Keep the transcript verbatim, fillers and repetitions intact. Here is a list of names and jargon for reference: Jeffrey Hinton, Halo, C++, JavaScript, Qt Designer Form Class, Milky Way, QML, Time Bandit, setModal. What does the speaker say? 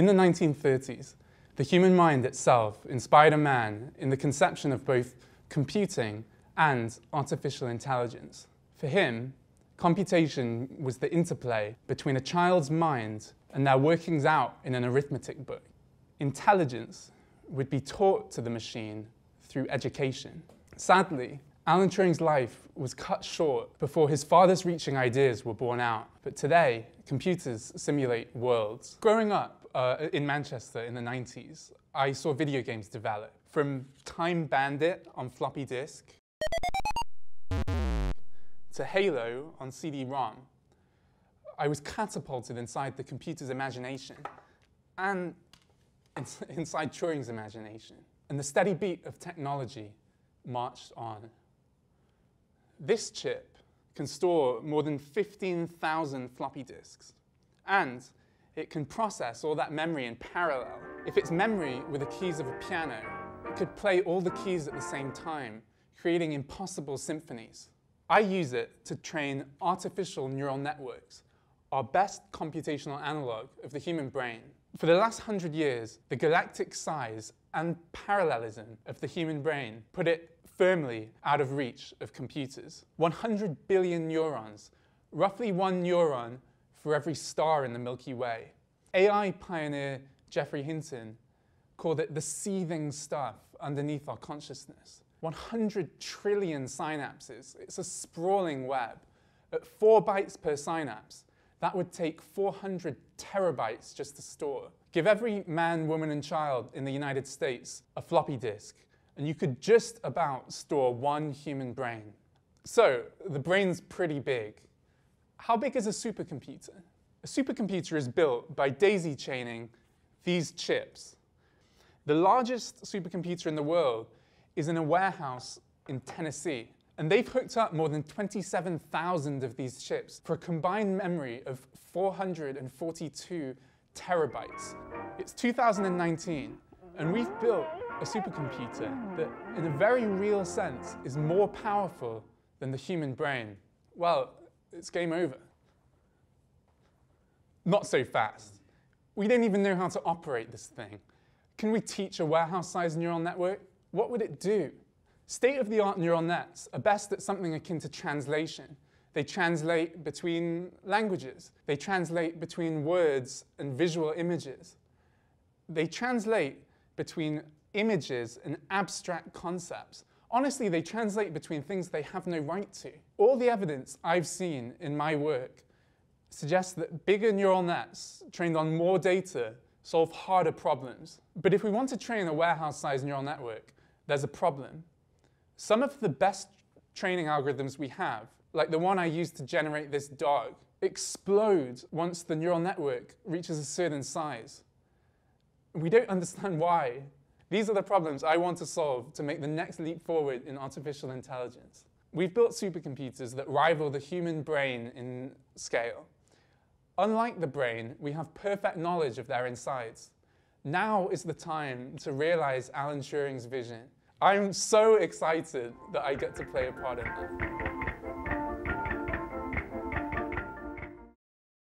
In the nineteen thirties, the human mind itself inspired a man in the conception of both computing and artificial intelligence. For him, computation was the interplay between a child's mind and their workings out in an arithmetic book. Intelligence would be taught to the machine through education. Sadly, Alan Turing's life was cut short before his farthest reaching ideas were born out. But today, computers simulate worlds. Growing up uh, in Manchester in the nineties, I saw video games develop. From Time Bandit on floppy disk, to Halo on C D ROM. I was catapulted inside the computer's imagination and inside Turing's imagination. And the steady beat of technology marched on. This chip can store more than fifteen thousand floppy disks, and it can process all that memory in parallel. If its memory were the keys of a piano, it could play all the keys at the same time, creating impossible symphonies. I use it to train artificial neural networks, our best computational analog of the human brain. For the last hundred years, the galactic size and parallelism of the human brain put it firmly out of reach of computers. one hundred billion neurons, roughly one neuron for every star in the Milky Way. A I pioneer Jeffrey Hinton called it the seething stuff underneath our consciousness. one hundred trillion synapses, it's a sprawling web. At four bytes per synapse, that would take four hundred terabytes just to store. Give every man, woman, and child in the United States a floppy disk, and you could just about store one human brain. So, the brain's pretty big. How big is a supercomputer? A supercomputer is built by daisy chaining these chips. The largest supercomputer in the world is in a warehouse in Tennessee, and they've hooked up more than twenty-seven thousand of these chips for a combined memory of four hundred forty-two terabytes. It's two thousand nineteen, and we've built a supercomputer that, in a very real sense, is more powerful than the human brain. Well, it's game over. Not so fast. We don't even know how to operate this thing. Can we teach a warehouse-sized neural network? What would it do? State-of-the-art neural nets are best at something akin to translation. They translate between languages. They translate between words and visual images. They translate between images and abstract concepts. Honestly, they translate between things they have no right to. All the evidence I've seen in my work suggests that bigger neural nets trained on more data solve harder problems. But if we want to train a warehouse-sized neural network, there's a problem. Some of the best training algorithms we have, like the one I used to generate this dog, explodes once the neural network reaches a certain size. We don't understand why. These are the problems I want to solve to make the next leap forward in artificial intelligence. We've built supercomputers that rival the human brain in scale. Unlike the brain, we have perfect knowledge of their insides. Now is the time to realize Alan Turing's vision. I'm so excited that I get to play a part in it.